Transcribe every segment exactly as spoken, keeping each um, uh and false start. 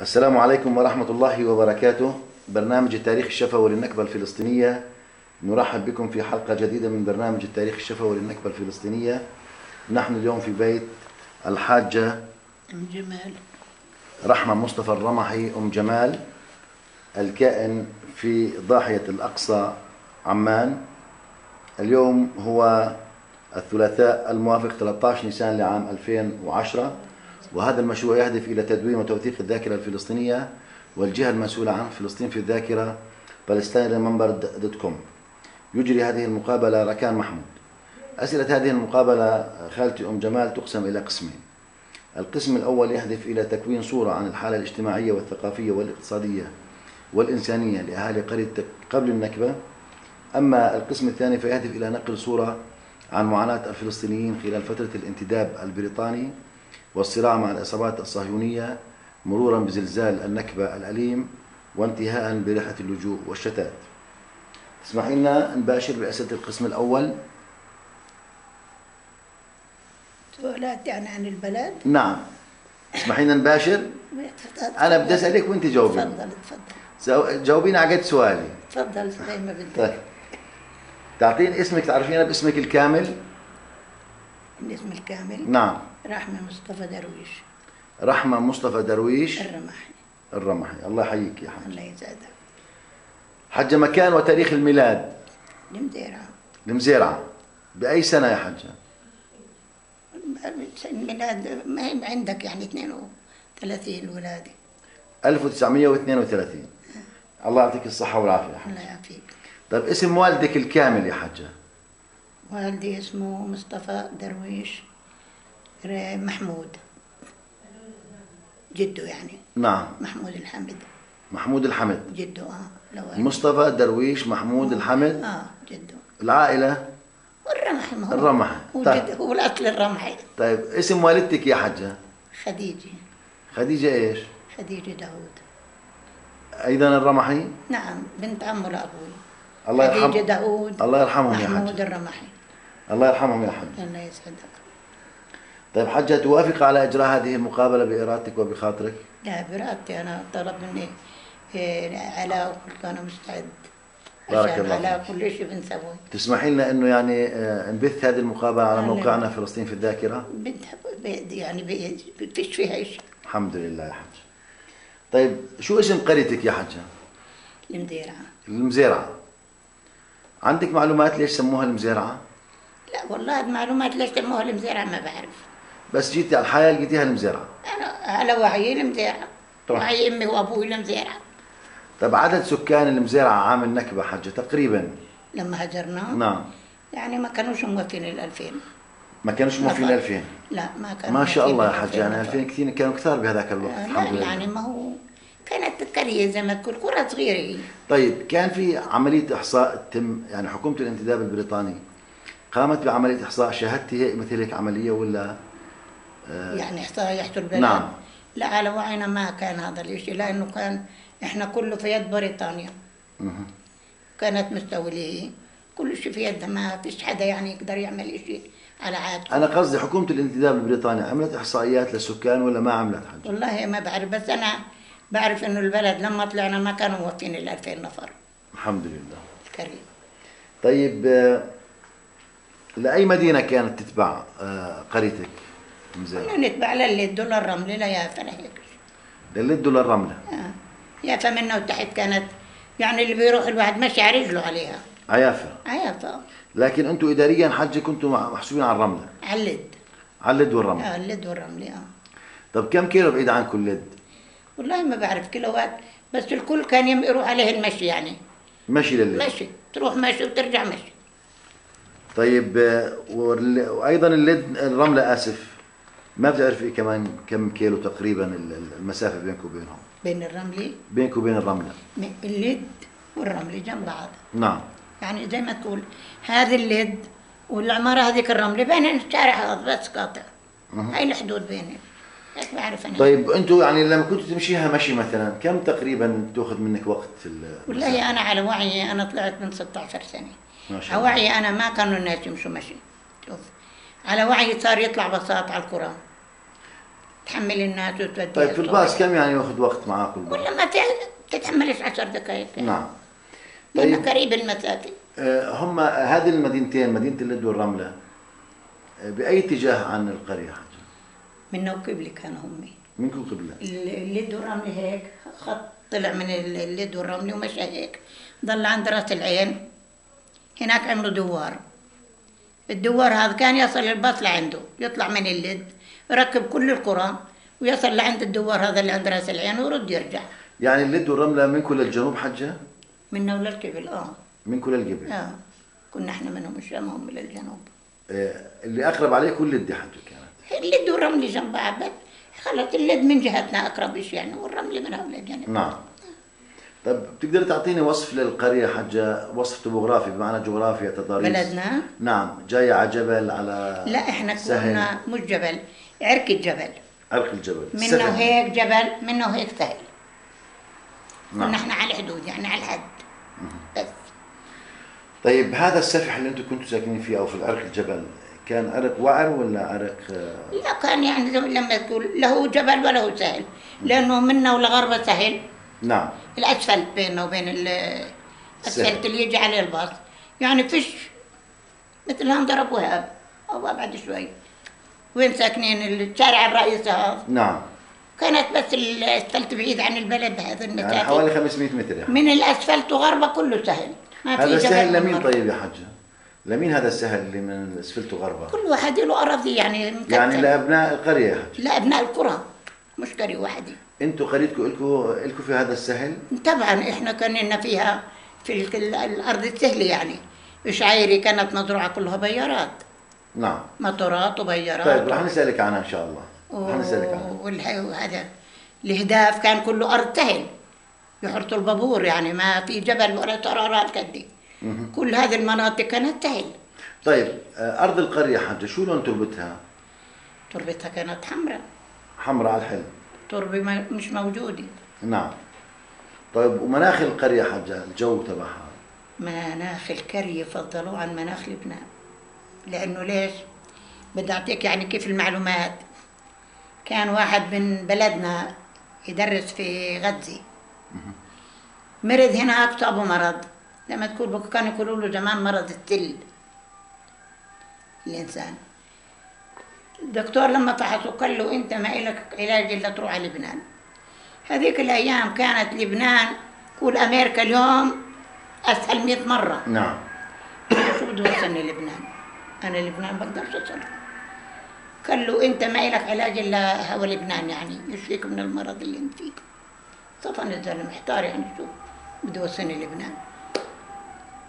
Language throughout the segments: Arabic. السلام عليكم ورحمة الله وبركاته. برنامج التاريخ الشفوي للنكبة الفلسطينية، نرحب بكم في حلقة جديدة من برنامج التاريخ الشفوي للنكبة الفلسطينية. نحن اليوم في بيت الحاجة أم جمال رحمه مصطفى الرمحي، أم جمال، الكائن في ضاحية الأقصى عمان. اليوم هو الثلاثاء الموافق ثلاثة عشر نيسان لعام ألفين وعشرة، وهذا المشروع يهدف إلى تدوين وتوثيق الذاكرة الفلسطينية، والجهة المسؤولة عن فلسطين في الذاكرة Palestine Remembered دوت com. يجري هذه المقابلة ركان محمود. أسئلة هذه المقابلة خالتي أم جمال تقسم إلى قسمين. القسم الأول يهدف إلى تكوين صورة عن الحالة الاجتماعية والثقافية والاقتصادية والإنسانية لأهالي قرية قبل النكبة. أما القسم الثاني فيهدف إلى نقل صورة عن معاناة الفلسطينيين خلال فترة الانتداب البريطاني والصراع مع العصابات الصهيونية، مرورا بزلزال النكبة الأليم وانتهاء برحلة اللجوء والشتات. اسمحي لنا نباشر بأسئلة القسم الأول. سؤالات يعني عن البلد؟ نعم. اسمحي لنا نباشر. أنا بدي أسألك وأنت جاوبيني. تفضل تفضل. جاوبيني على قد سؤالي. تفضل زي ما بدك. طيب. تعطيني اسمك، تعرفينا باسمك الكامل؟ الاسم الكامل؟ نعم. رحمه مصطفى درويش. رحمه مصطفى درويش الرمحي. الرمحي، الله يحييك يا حاج. الله يزعدك. حجة، مكان وتاريخ الميلاد؟ المزيرعة. المزيرعة. بأي سنة يا حجة؟ الميلاد ما هي عندك يعني اثنين وثلاثين ولادي. ألف وتسعمئة واثنين وثلاثين. الله يعطيك الصحة والعافية يا حجة. الله يعافيك. طيب اسم والدك الكامل يا حجة؟ والدي اسمه مصطفى درويش محمود، جده يعني. نعم. محمود الحمد. محمود الحمد جده. اه لو مصطفى درويش محمود الحمد اه جده. العائله والرمحي. ما هو الرمحي هو, طيب. هو الاصل الرمحي. طيب اسم والدتك يا حجه؟ خديجه. خديجه ايش؟ خديجه داوود. ايضا الرمحي؟ نعم، بنت عمه لابوي. الله يرحمه. خديجه داوود. الله يرحمهم يا حجه. محمود الرمحي. الله يرحمهم يا حجه. الله يسعدك. طيب حجة، توافق على إجراء هذه المقابلة بإرادتك وبخاطرك؟ لا، بإرادتي. أنا طلب مني على وقلت أنا مستعد. بارك الله فيك. على كل شيء بنسويه. تسمحي لنا إنه يعني نبث هذه المقابلة على موقعنا فلسطين في الذاكرة؟ يعني فيش فيها شيء. الحمد لله يا حجة. طيب شو اسم قريتك يا حجة؟ المزيرعة. المزيرعة. عندك معلومات ليش سموها المزيرعة؟ لا والله المعلومات ليش سموها المزيرعة ما بعرف. بس جيتي على الحياة لقيتيها المزيرعة. أنا على وعي المزيرعة، وعي أمي وأبوي المزيرعة. طب عدد سكان المزيرعة عام النكبة حجة تقريبا؟ لما هجرنا؟ نعم. يعني ما كانوش موفين ال ألفين. ما كانوش موفين ال ألفين؟ لا ما كانوا. ما شاء الله يا حجة، يعني ألفين كثير كانوا كثار بهذاك الوقت. آه الحمد لله. يعني ما هو كانت قرية زي ما تقول، قرى صغيرة. طيب كان في عملية إحصاء تم، يعني حكومة الانتداب البريطاني قامت بعملية إحصاء، شاهدتي هي مثل هيك عملية ولا؟ يعني احصاء يحتل البلد. نعم. لا على وعينا ما كان هذا الشيء، لانه كان احنا كله في يد بريطانيا. اها. كانت مستوليه، كل شيء في يدها، ما فيش حدا يعني يقدر يعمل شيء على عادته. انا قصدي حكومه الانتداب البريطاني عملت احصائيات للسكان ولا ما عملت حاجه؟ والله ما بعرف، بس انا بعرف انه البلد لما طلعنا ما كانوا موفين ال ألفين نفر. الحمد لله. الكريم. طيب لاي مدينه كانت تتبع قريتك؟ كنا نتبع لليد وللرملة ليافا لهيك. لليد وللرملة. اه يافا منها وتحت كانت، يعني اللي بيروح الواحد ماشي على رجله عليها. عيافا. عيافا. لكن انتم اداريا حجي كنتوا محسوبين على الرملة. على اللد. على اللد والرملة. اه اللد والرملة اه. طب كم كيلو بعيد عنكم اللد؟ والله ما بعرف كيلوات، بس الكل كان يروح عليه المشي يعني. مشي لللد. مشي، تروح مشي وترجع مشي. طيب وايضا اللد الرملة اسف. ما بتعرفي كمان كم كيلو تقريبا المسافه بينك وبينهم؟ بين الرمله؟ بينك وبين الرمله. الليد والرمله جنب بعض. نعم. يعني زي ما تقول هذا الليد والعماره هذيك الرمله، بين الشارع هذا بس قاطع. هاي الحدود بينهم. هيك بعرف انا. طيب انتم يعني لما كنتوا تمشيها مشي مثلا، كم تقريبا تاخذ منك وقت؟ والله انا على وعي انا طلعت من ستة عشر سنة. ما شاء الله. على وعي انا ما كانوا الناس يمشوا مشي. شوف. على وعي صار يطلع بساط على القرى. تحمل الناس وتوديها. طيب في الباص كم يعني ياخذ وقت معاك الباص؟ والله ما تتحملش عشر دقائق يعني. نعم. طيب قريب المساكن. هم هذه المدينتين، مدينة اللد والرملة، بأي اتجاه عن القرية حاجة؟ من قبل كانوا هم. من قبل؟ اللد والرملة هيك خط طلع من اللد والرملة ومشى هيك، ضل عند راس العين، هناك عملوا دوار. الدوار هذا كان يصل الباص لعنده، يطلع من اللد يركب كل القرى ويصل لعند الدوار هذا اللي عند راس العين ويرد يرجع. يعني اللد والرملة منكم للجنوب حجة؟ منا وللقبل اه. منكم للقبل؟ اه. كنا احنا منهم الشام هم للجنوب. آه اللي اقرب عليكم اللد حجة كانت؟ اللد والرملة جنب بعض، خلص اللد من جهتنا اقرب شيء يعني، والرملة من هول الجنب. نعم. آه. طيب بتقدر تعطيني وصف للقرية حجة، وصف توبوغرافي بمعنى جغرافيا تضاريس؟ بلدنا؟ نعم، جاية على جبل على لا احنا سهل. كنا مش جبل، عرق الجبل. عرق الجبل. منه هيك جبل، منه هيك سهل. نعم. كنا احنا على الحدود يعني على الحد. بس. طيب هذا السفح اللي انتم كنتوا ساكنين فيه او في العرق الجبل، كان عرق وعر ولا عرق؟ لا كان يعني لما تقول له جبل ولا هو سهل، لانه منه ولغربه سهل. نعم. الاسفلت بيننا وبين الاسفلت اللي يجي عليه الباص، يعني فيش مثل هنضرب وهاب او ابعد شوي. وين ساكنين؟ الشارع الرئيسي هذا. نعم. كانت بس الاسفلت بعيد عن البلد بهذا المسافه، يعني حوالي خمسمئة متر يعني. من الاسفلت وغربه كله سهل. ما هذا السهل لمين طيب يا حجه؟ لمين هذا السهل اللي من الاسفلت وغربه؟ كل واحد له اراضي يعني مكتسل. يعني لابناء القريه يا حجه؟ لابناء القرى، مش قريه واحده. انتوا قريتكم الكم الكم في هذا السهل؟ طبعا احنا كان لنا فيها في الارض السهله يعني، الشعيري كانت مزروعه كلها بيارات. نعم. مطرات وبيارات. طيب راح نسالك عنها ان شاء الله. راح نسالك عنها. وهذا الهداف كان كله ارض سهل، يحرطوا البابور يعني، ما في جبل ولا ترارات كدي. كل هذه المناطق كانت سهل. طيب ارض القريه حجه شو لون تربتها؟ تربتها كانت حمراء. حمراء على الحلم. تربة مش موجودة. نعم. طيب ومناخ القرية حجة، الجو تبعها؟ مناخ القرية فضلوه عن مناخ لبنان، لأنه ليش؟ بدي أعطيك يعني كيف المعلومات. كان واحد من بلدنا يدرس في غزة، مرض هناك، صابه مرض، لما تقول كانوا يقولوا له زمان مرض التل الإنسان. الدكتور لما فحصوا قال له انت ما لك علاج الا تروح على لبنان. هذيك الايام كانت لبنان كل امريكا اليوم اسهل مئة مرة. نعم. شو بده يوصلني لبنان؟ انا لبنان بقدرش اوصل. قال له انت ما لك علاج الا هو لبنان يعني، يشفيك من المرض اللي انت فيه. طبعا الزلمه محتار يعني شو بده يوصلني لبنان.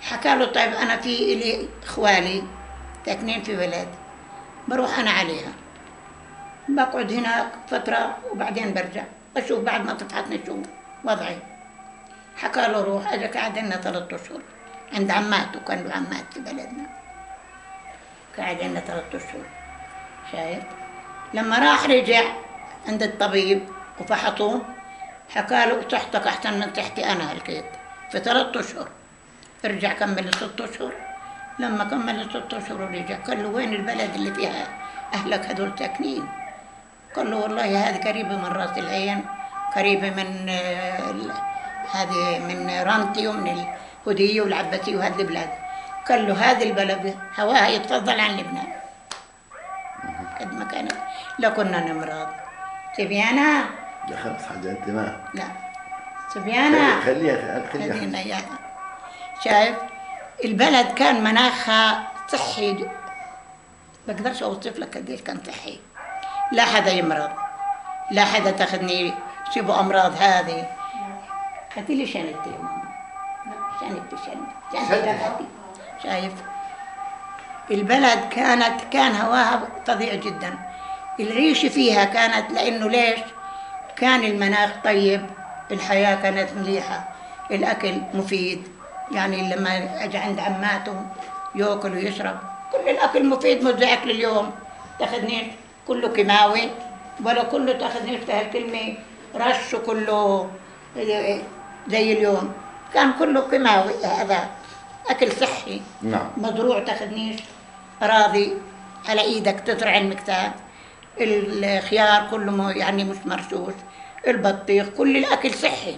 حكى له طيب انا في الي اخواني ساكنين في بلد، بروح أنا عليها، بقعد هناك فترة وبعدين برجع بشوف بعد ما تفحصني شو وضعي. حكى له روح. أجا قعد لنا ثلاث أشهر عند عماته، كان له عمات في بلدنا، قعد لنا ثلاث أشهر شايف. لما راح رجع عند الطبيب وفحطوه، حكى له صحتك أحسن من صحتي أنا، هلكيت في ثلاث أشهر. رجع كمل ست أشهر، لما كمل ست اشهر ورجع قال له وين البلد اللي فيها اهلك هذول ساكنين؟ قال له والله هذه قريبه من راس العين، قريبه من هذه من رمتي ومن الهديه والعباسيه وهذه البلاد. قال له هذه البلد هواها يتفضل عن لبنان قد ما كانت، لا كنا نمرض. صبيانه لا خلص حاجه انت ما لا صبيانه خليها خليها خلينا اياها. شايف البلد كان مناخها صحي، بقدرش اوصف لك قديش كان صحي، لا حدا يمرض، لا حدا تاخذني شبه امراض هذه. هاتي لي شنطتي يا ماما، شنطتي شنطتي شنطتي شايف. البلد كانت كان هواها فظيع جدا، العيش فيها كانت، لانه ليش؟ كان المناخ طيب، الحياه كانت مليحه، الاكل مفيد يعني، لما اجى عند عماته ياكل ويشرب كل الاكل مفيد، مش زي اكل اليوم تاخذنيش كله كيماوي ولا كله تاخذنيش في هالكلمه رش وكله زي اليوم، كان كله كيماوي، هذا اكل صحي. نعم. مزروع، تاخذنيش اراضي على ايدك تزرع المكتاب، الخيار كله يعني مش مرشوش، البطيخ، كل الأكل صحي.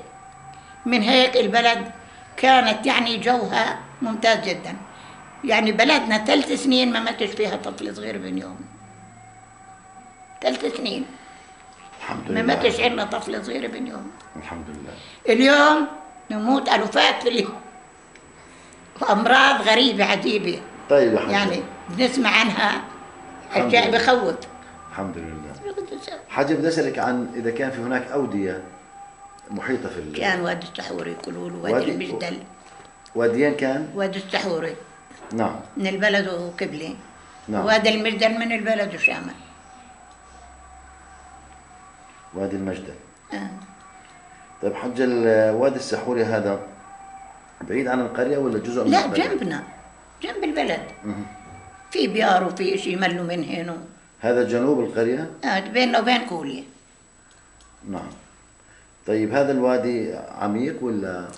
من هيك البلد كانت يعني جوها ممتاز جدا. يعني بلدنا ثلاث سنين ما ماتش فيها طفل صغير بين يوم. ثلاث سنين الحمد لله ما ماتش عندنا طفل صغير بين يوم. الحمد لله. اليوم نموت ألوفات في اليوم. وأمراض غريبة عجيبة. طيب الحمد يعني لله. بنسمع عنها أشياء بخوف. الحمد لله. حاجة بدي أسألك عن إذا كان في هناك أودية محيطة في ال... كان وادي السحوري يقولوا له، وادي المجدل. واديين كان؟ وادي السحوري. نعم. من البلد وقبلي. نعم. وادي المجدل من البلد وشامل. وادي المجدل. آه. طيب حجة وادي السحوري هذا بعيد عن القرية ولا جزء من البلد؟ لا جنبنا، جنب البلد. مه. في بيار وفي شيء يملوا من هنا. هذا جنوب القرية؟ اه بيننا وبين كولي. نعم. طيب هذا الوادي عميق ولا؟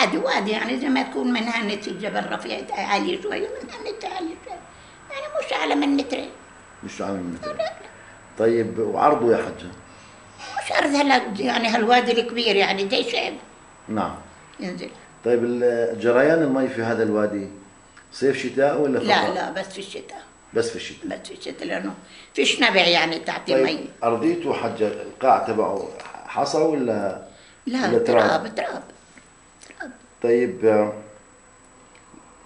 عادي وادي يعني زي ما تكون من هالنت الجبل رفيع عالي شوي ومن هالنت عالي شوي، يعني مش أعلى من مترين. مش أعلى من مترين. طيب وعرضه يا حجة؟ مش عرض هلا يعني هالوادي الكبير يعني زي شعب. نعم. ينزل. طيب جريان المي في هذا الوادي صيف شتاء ولا فقط؟ لا لا بس في الشتاء. بس في الشتاء. بس في الشتاء لأنه فيش نبع يعني تعطي طيب مي. أرضيته حجة القاع تبعه حصى ولا لا؟ ولا تراب؟ تراب تراب. طيب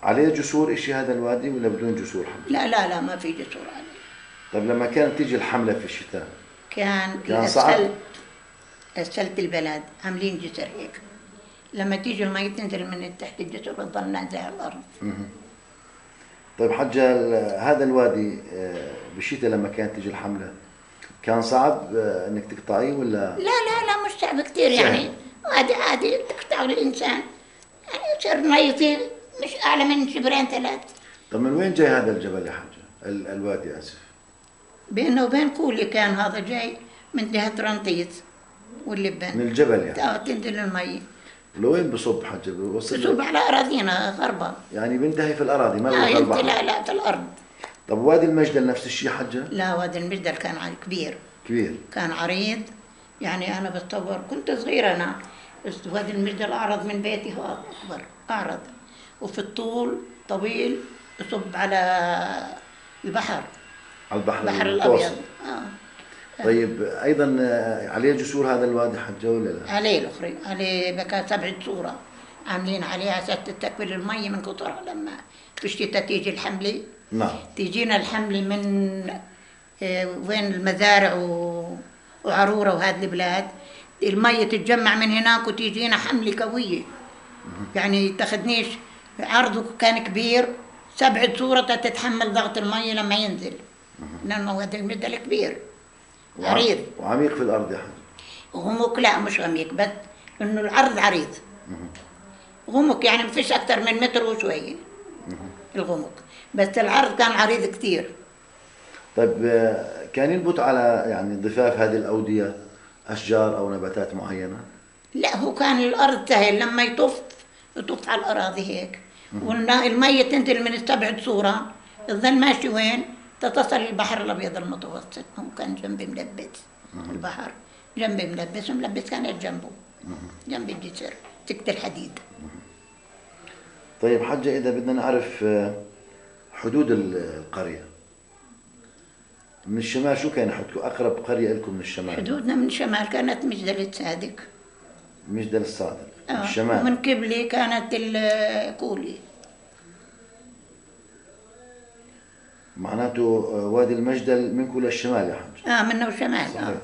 عليه جسور إشي هذا الوادي ولا بدون جسور حجة؟ لا لا لا ما في جسور عليه. طيب لما كانت تيجي الحملة في الشتاء كان كان صعب؟ أسفلت البلد عاملين جسر هيك، لما تيجي المي تنزل من تحت الجسر وتضل نازلة على الأرض. طيب حجة هذا الوادي بالشتاء لما كانت تيجي الحملة كان صعب انك تقطعيه ولا؟ لا لا لا مش صعب كثير يعني عادي عادي تقطعه الانسان يعني يصير ميته مش اعلى من شبرين ثلاث. طيب من وين جاي هذا الجبل يا حجة؟ الوادي اسف. بينه وبين كولي كان هذا جاي من جهة رنتيس واللبن. من الجبل يعني؟ اه تنزل المي. لوين بصب حجة؟ بوصل بصب على أراضينا غربة يعني بينتهي في الأراضي ما له غربة؟ لا لا في الأرض. طب وادي المجدل نفس الشيء حجة؟ لا وادي المجدل كان كبير كبير كان عريض يعني أنا بتصور كنت صغيرة أنا وادي المجدل أعرض من بيتي هو أكبر أعرض وفي الطول طويل يصب على البحر على البحر, البحر الأبيض. آه. طيب أيضا عليه جسور هذا الوادي حجة ولا لا؟ عليه الأخرى عليه بكى سبع جسور عاملين عليها أساس تستقبل المي من كثرها لما في الشتاء تيجي الحملة. نعم. تيجينا الحملة من وين المزارع وعرورة وهذه البلاد المية تتجمع من هناك وتيجينا حملة قوية يعني تاخذنيش عرضه كان كبير سبع جسور تتحمل ضغط المية لما ينزل لأنه هذا المجدل كبير عريض وعميق في الأرض يا حجة. غمق لا مش عميق بس إنه العرض عريض. غمق يعني ما فيش أكثر من متر وشوية الغمق بس العرض كان عريض كثير. طيب كان ينبت على يعني ضفاف هذه الأودية أشجار أو نباتات معينة؟ لا هو كان الأرض سهل لما يطف يطف على الأراضي هيك والمية تنزل من السبع جسورة تظل ماشي وين؟ تتصل البحر الأبيض المتوسط. هو كان جنبي ملبس البحر جنبي ملبس وملبس كانت جنبه جنب الجسر سكة الحديد. طيب حجة إذا بدنا نعرف حدود القرية من الشمال شو كان حدكم أقرب قرية لكم من الشمال؟ حدودنا من الشمال كانت مجدل الصادق. مجدل الصادق آه. الشمال ومن قبلي كانت الكولي. معناته وادي المجدل منكم للشمال يا حجة؟ اه منا وشمال. آه.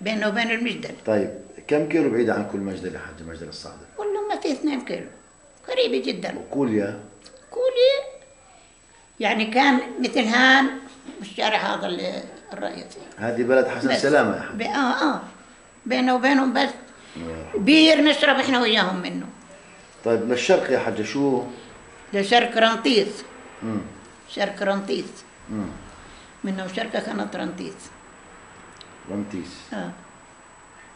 بينه وبين المجدل. طيب كم كيلو بعيد عنكم المجدل يا حجة مجدل الصادق؟ والله ما في اثنين كيلو قريبة جدا. وكوليا؟ كوليا يعني كان مثل هان الشارع هذا الرئيسي. هذه بلد حسن سلامة يا حبيبي. اه اه بينه وبينهم بس بير نشرب احنا وياهم منه. طيب للشرق يا حجة شو؟ للشرق رنتيس. امم شرق رنتيس. امم منه وشرقه كانت رنتيس. رنتيس. اه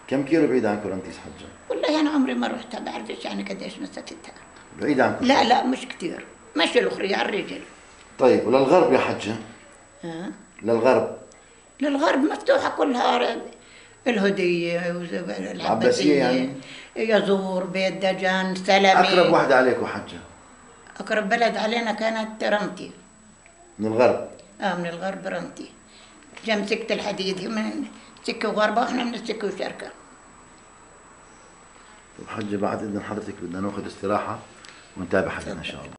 كم كيلو بعيد عنكم رنتيس حجة؟ والله أنا عمري ما رحتها بعرفش يعني قديش مسافتها. بعيد عنكم؟ لا لا مش كثير، مشي الأخرى على الرجل. طيب وللغرب يا حجة؟ اه للغرب للغرب مفتوحه كلها، الهديه العباسيه يعني. يزور بيت دجان، سلمي. اقرب واحده عليكم حجه؟ اقرب بلد علينا كانت رمتي. من الغرب؟ اه من الغرب رمتي، جنب سكه الحديد، من سكه وغربه واحنا من السكه وشركه. طيب حجه بعد اذن حضرتك بدنا ناخذ استراحه ونتابع حديثنا ان شاء الله.